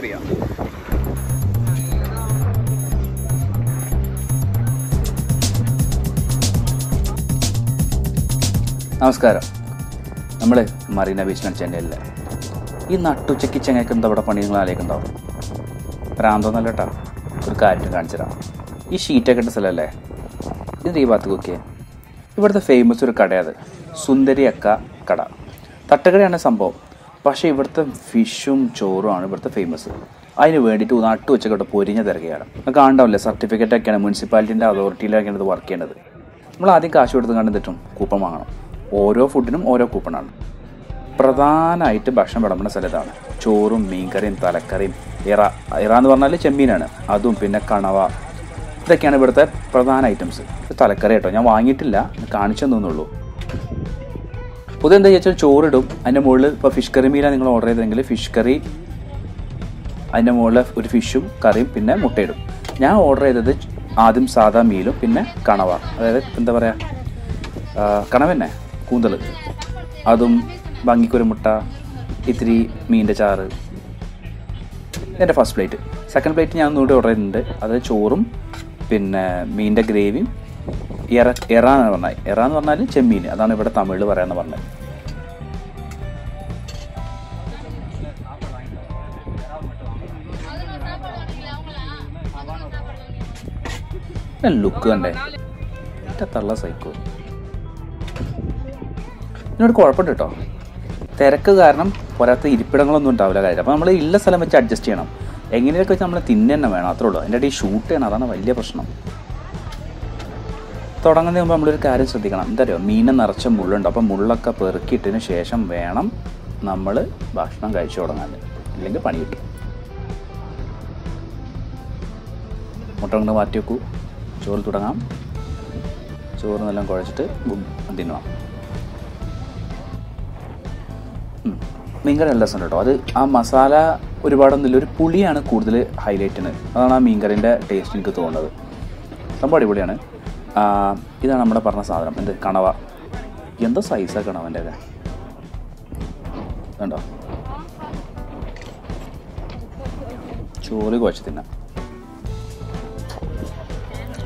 प्रक्रिया। നമസ്കാരം. നമ്മൾ മറീന ബീച്ചിനാണ് ചെന്നൈയിലെ. ഈ നട്ടുച്ചയ്ക്ക് ചെങ്ങയ്ക്ക് എന്താ ഇവിടെ പണി? നിങ്ങൾ ആലോചിക്കുന്നുണ്ടാവും. പ്രാന്തോന്നല്ല കേട്ടോ, ഒരു കാര്യം കാണിച്ചു തരാം. ഈ ഷീറ്റൊക്കെ ഇട്ട സ്ഥലമല്ലേ, ഇതിൻ്റെ ഈ ഭാഗത്ത് നോക്കിയേ. ഇവിടുത്തെ ഫേമസ് ഒരു കടയത്, സുന്ദരി അക്ക കട. തട്ടുകടയാണ് സംഭവം, പക്ഷേ ഇവിടുത്തെ ഫിഷും ചോറുമാണ് ഇവിടുത്തെ ഫേമസ്. അതിന് വേണ്ടിയിട്ട് നട്ടുച്ചയ്ക്ക് ഇവിടെ പൊരിഞ്ഞ തിരക്കുകയാണ്. നമുക്ക് കാണണ്ടാവില്ലേ, സർട്ടിഫിക്കറ്റൊക്കെയാണ് മുനിസിപ്പാലിറ്റിൻ്റെ അതോറിറ്റിയിലൊക്കെയാണ് ഇത് വർക്ക് ചെയ്യേണ്ടത്. നമ്മൾ ആദ്യം കാശ് കൊടുത്ത് കണ്ടിട്ടും കൂപ്പൺ വാങ്ങണം. ഓരോ ഫുഡിനും ഓരോ കൂപ്പണാണ്. പ്രധാനമായിട്ട് ഭക്ഷണം വിളമ്പുന്ന സ്ഥലത്താണ് ചോറും മീൻകറിയും തലക്കറിയും. ഇറ എന്ന് പറഞ്ഞാൽ ചെമ്മീനാണ്, അതും പിന്നെ കണവ. ഇതൊക്കെയാണ് ഇവിടുത്തെ പ്രധാന ഐറ്റംസ്. തലക്കറി കേട്ടോ, ഞാൻ വാങ്ങിയിട്ടില്ല, കാണിച്ചു തന്നുള്ളൂ. പൊതുവെ എന്താ ചോദിച്ചാൽ ചോറിടും, അതിൻ്റെ മുകളിൽ ഇപ്പോൾ ഫിഷ് കറി മീനാണ് നിങ്ങൾ ഓർഡർ ചെയ്തതെങ്കിൽ ഫിഷ് കറി, അതിൻ്റെ മുകളിൽ ഒരു ഫിഷും കറിയും പിന്നെ മുട്ടയിടും. ഞാൻ ഓർഡർ ചെയ്തത് ആദ്യം സാധാ മീലും പിന്നെ കണവ, അതായത് എന്താ പറയുക കണവന്നെ കൂന്തൽ, അതും ഭംഗിക്കൊരു മുട്ട, ഇത്തിരി മീൻ്റെ ചാറ്. എൻ്റെ ഫസ്റ്റ് പ്ലേറ്റ്. സെക്കൻഡ് പ്ലേറ്റ് ഞാൻ ഒന്നുകൂടി ഓർഡർ ചെയ്തിട്ടുണ്ട്, അത് ചോറും പിന്നെ മീൻ്റെ ഗ്രേവിയും. ഇറ എന്ന് പറഞ്ഞാൽ, ഇറ എന്ന് പറഞ്ഞാൽ ചെമ്മീൻ, അതാണ് ഇവിടെ തമിഴിൽ പറയാമെന്ന് പറഞ്ഞത്. ലുക്ക് കണ്ടേ, എൻ്റെ തള്ള സൈക്കോ. ഇതിനോട് കുഴപ്പമുണ്ട് കേട്ടോ, തിരക്ക് കാരണം പോരാത്ത ഇരിപ്പിടങ്ങളൊന്നും ഉണ്ടാവില്ല കാര്യം. അപ്പോൾ നമ്മൾ ഇല്ല സ്ഥലം വെച്ച് അഡ്ജസ്റ്റ് ചെയ്യണം. എങ്ങനെയൊക്കെ വെച്ചാൽ നമ്മൾ തിന്നെ തന്നെ വേണം, അത്രേ ഉള്ളൂ. അതിൻ്റെ ഇടയിൽ ഷൂട്ട് ചെയ്യണം, അതാണ് വലിയ പ്രശ്നം. തുടങ്ങുന്നതിന് മുമ്പ് നമ്മളൊരു കാര്യം ശ്രദ്ധിക്കണം, എന്താ അറിയുമോ, മീനെ നിറച്ച മുള്ളുണ്ട്. അപ്പോൾ മുള്ളൊക്കെ പെറുക്കിയിട്ടതിന് ശേഷം വേണം നമ്മൾ ഭക്ഷണം കഴിച്ചു തുടങ്ങാൻ, ഇല്ലെങ്കിൽ പണി കിട്ടും. മുട്ട കൊണ്ട് മാറ്റി വെക്കൂ, ചോറ് തുടങ്ങാം. ചോറ് നല്ല കുഴച്ചിട്ട് തിന്നുവാം. മീൻകറി നല്ല രസം കേട്ടോ. അത് ആ മസാല ഒരുപാടൊന്നുമില്ല, ഒരു പുളിയാണ് കൂടുതൽ ഹൈലൈറ്റിന്, അതാണ് ആ മീൻകറിൻ്റെ ടേസ്റ്റ് എനിക്ക് തോന്നുന്നത്. സംഭവം അടിപൊളിയാണ്. ഇതാണ് നമ്മുടെ പറഞ്ഞ സാധനം, എന്ത് കണവ. എന്താ സൈസാണ് കണവൻ്റെ ഒക്കെ കണ്ടോ. ചോറ് കുഴച്ച് തിന്നാം.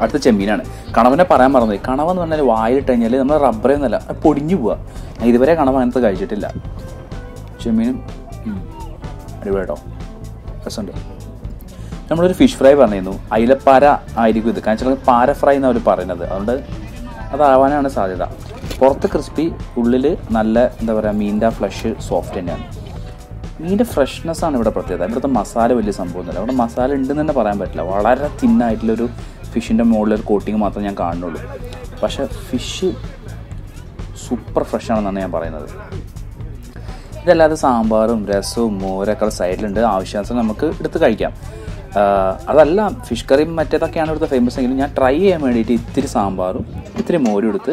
അടുത്ത ചെമ്മീനാണ്. കണവനെ പറയാൻ മറന്നു. കണവ എന്ന് പറഞ്ഞാൽ വായിട്ട് കഴിഞ്ഞാൽ നമ്മൾ റബ്ബറേ ഒന്നല്ല, പൊടിഞ്ഞു പോവുക. ഞാൻ ഇതുവരെ കണവ അങ്ങനത്തെ കഴിച്ചിട്ടില്ല. ചെമ്മീനും അടിപൊളിയാട്ടോ, രസമുണ്ട്. നമ്മളൊരു ഫിഷ് ഫ്രൈ പറഞ്ഞിരുന്നു, അയിലപ്പാര ആയിരിക്കും ഇത്, കാരണം വെച്ചാൽ പാര ഫ്രൈ എന്നാണ് അവർ പറയുന്നത്, അതുകൊണ്ട് അതാവാനാണ് സാധ്യത. പുറത്ത് ക്രിസ്പി, ഉള്ളിൽ നല്ല എന്താ പറയുക മീൻ്റെ ഫ്ലഷ് സോഫ്റ്റ് തന്നെയാണ്. മീൻ്റെ ഫ്രഷ്നെസ്സാണ് ഇവിടെ പ്രത്യേകത. ഇവിടുത്തെ മസാല വലിയ സംഭവമൊന്നുമില്ല, അവിടെ മസാല ഉണ്ടെന്ന് തന്നെ പറയാൻ പറ്റില്ല. വളരെ തിന്നായിട്ടുള്ളൊരു ഫിഷിൻ്റെ മുകളിലൊരു കോട്ടിങ് മാത്രമേ ഞാൻ കാണുന്നുള്ളൂ. പക്ഷേ ഫിഷ് സൂപ്പർ ഫ്രഷാണെന്നാണ് ഞാൻ പറയുന്നത്. ഇതല്ലാതെ സാമ്പാറും രസവും മോരൊക്കെ സൈഡിലുണ്ട്, ആവശ്യാനുസരണം നമുക്ക് എടുത്ത് കഴിക്കാം. അതല്ല ഫിഷ് കറിയും മറ്റേതൊക്കെയാണ് ഇവിടുത്തെ ഫേമസ് എങ്കിലും ഞാൻ ട്രൈ ചെയ്യാൻ വേണ്ടിയിട്ട് ഇത്തിരി സാമ്പാറും ഇത്തിരി മോരും എടുത്ത്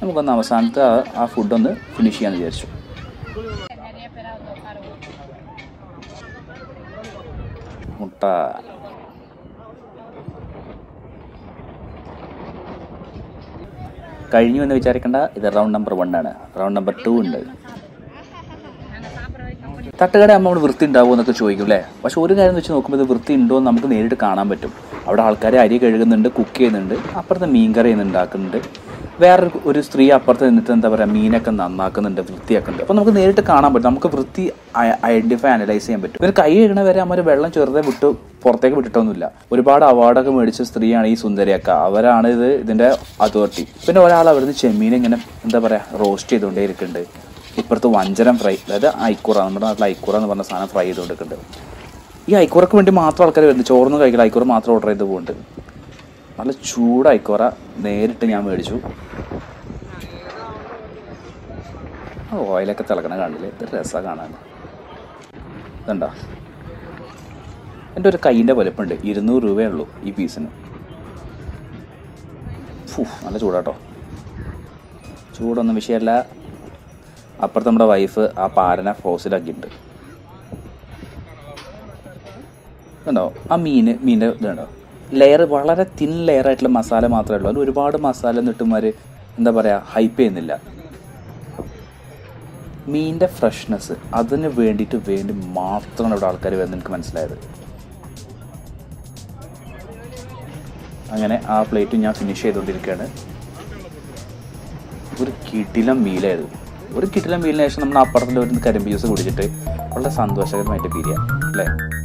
നമുക്കൊന്ന് അവസാനത്തെ ആ ഫുഡൊന്ന് ഫിനിഷ് ചെയ്യാമെന്ന് വിചാരിച്ചു. മുട്ട കഴിഞ്ഞു എന്ന് വിചാരിക്കേണ്ട, ഇത് റൗണ്ട് നമ്പർ 1 ആണ്, റൗണ്ട് നമ്പർ 2 ഉണ്ട്. തട്ടുകട ആകുമ്പോൾ അവിടെ വൃത്തി ഉണ്ടാവുമോ എന്നൊക്കെ ചോദിക്കും അല്ലേ. പക്ഷേ ഒരു കാര്യം വെച്ച് നോക്കുമ്പോൾ ഇത് വൃത്തി ഉണ്ടോ എന്ന് നമുക്ക് നേരിട്ട് കാണാൻ പറ്റും. അവിടെ ആൾക്കാർ അരി കഴുകുന്നുണ്ട്, കുക്ക് ചെയ്യുന്നുണ്ട്, അപ്പുറത്തെ മീൻകറി ഉണ്ടാക്കുന്നുണ്ട്, വേറൊരു ഒരു സ്ത്രീ അപ്പുറത്ത് നിന്നിട്ട് എന്താ പറയുക മീനൊക്കെ നന്നാക്കുന്നുണ്ട്, വൃത്തിയാക്കുന്നുണ്ട്. അപ്പോൾ നമുക്ക് നേരിട്ട് കാണാൻ പറ്റും, നമുക്ക് വൃത്തി ഐഡൻറ്റിഫൈ അനലൈസ് ചെയ്യാൻ പറ്റും. ഇവർ കൈ കഴുകണ വരെ അമ്മ വെള്ളം ചെറുതെ വിട്ട് പുറത്തേക്ക് വിട്ടിട്ടൊന്നുമില്ല. ഒരുപാട് അവാർഡൊക്കെ മേടിച്ച സ്ത്രീയാണ് ഈ സുന്ദരിയൊക്കെ, അവരാണ് ഇതിൻ്റെ അതോറിറ്റി. പിന്നെ ഒരാൾ അവിടുന്ന് ചെമ്മീൻ ഇങ്ങനെ എന്താ പറയുക റോസ്റ്റ് ചെയ്തുകൊണ്ടേ ഇരിക്കുന്നുണ്ട്. ഇപ്പുറത്ത് വഞ്ചരം ഫ്രൈ, അതായത് ഐക്കൂറ, നമ്മുടെ നാട്ടിൽ ഐക്കൂറ എന്ന് പറഞ്ഞ സാധനം ഫ്രൈ ചെയ്ത് കൊടുക്കുന്നുണ്ട്. ഈ ഐക്കൂറക്ക് വേണ്ടി മാത്രം ആൾക്കാർ വരുന്നത്, ചോറൊന്നും കഴിക്കില്ല, ഐക്കൂറ മാത്രം ഓർഡർ ചെയ്ത് പോകുന്നുണ്ട്. നല്ല ചൂട് ഐക്കൂറ നേരിട്ട് ഞാൻ മേടിച്ചു. ഓയിലൊക്കെ തിളക്കണ കാണില്ലേ, ഇത് രസമാണ് കാണാൻ. ഇതുണ്ടോ, എൻ്റെ ഒരു കൈയിൻ്റെ വലുപ്പമുണ്ട്. 200 രൂപയേ ഉള്ളൂ ഈ പീസിന്. നല്ല ചൂടാട്ടോ, ചൂടൊന്നും വിഷയമല്ല. അപ്പുറത്ത് നമ്മുടെ വൈഫ് ആ പാരനെ ഫ്രോസിലാക്കിയിട്ടുണ്ട്. ഇതുണ്ടോ ആ മീൻ്റെ ഇതുണ്ടോ ലെയർ, വളരെ തിൻ ലെയറായിട്ടുള്ള മസാല മാത്രമേ ഉള്ളൂ. അതിൽ ഒരുപാട് മസാല നിട്ടുമാർ എന്താ പറയുക ഹൈപ്പ് ചെയ്യുന്നില്ല. മീനിൻ്റെ ഫ്രഷ്നെസ് അതിന് വേണ്ടിയിട്ട് വേണ്ടി മാത്രമാണ് ഇവിടെ ആൾക്കാർ വരുന്നത് എനിക്ക് മനസ്സിലായത്. അങ്ങനെ ആ പ്ലേറ്റ് ഞാൻ ഫിനിഷ് ചെയ്തുകൊണ്ടിരിക്കുകയാണ്. ഒരു കിടിലം മീലായിരുന്നു. ഒരു കിടിലം മീലിന് ശേഷം നമ്മൾ അപ്പുറത്തിൽ ഒരു കരിമ്പ് ജ്യൂസ് കുടിച്ചിട്ട് വളരെ സന്തോഷകരമായിട്ട് പിരിയാം അല്ലേ.